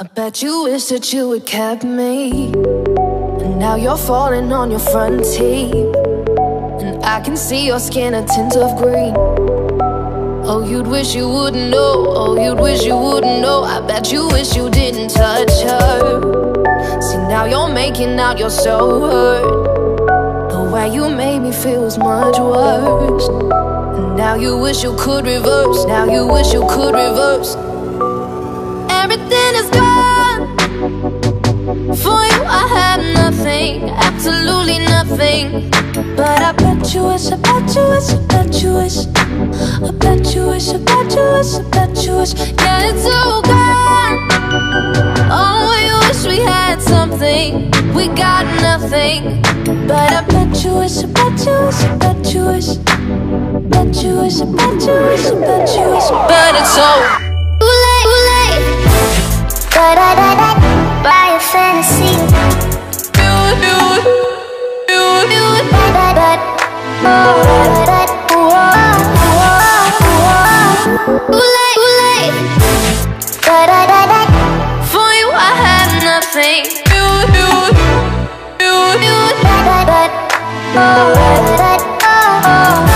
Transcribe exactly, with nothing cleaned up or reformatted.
I bet you wish that you had kept me, and now you're falling on your front teeth, and I can see your skin a tint of green. Oh, you'd wish you wouldn't know, oh, you'd wish you wouldn't know. I bet you wish you didn't touch her. See, now you're making out you're so hurt. The way you made me feel was much worse, and now you wish you could reverse, now you wish you could reverse. Everything is gone. For you I had nothing, absolutely nothing. But I bet you wish, I bet you wish, I bet you wish, I bet you wish, I bet you wish, I bet you wish. Yeah, it's all gone. Oh, we wish we had something, we got nothing. But I bet you wish, I bet you wish, I bet you wish, I bet you wish, I bet you wish, I bet you wish. But it's all by a fantasy. Do it, do it, do it, do it. For you I had nothing. Do it, do it, do it, do it.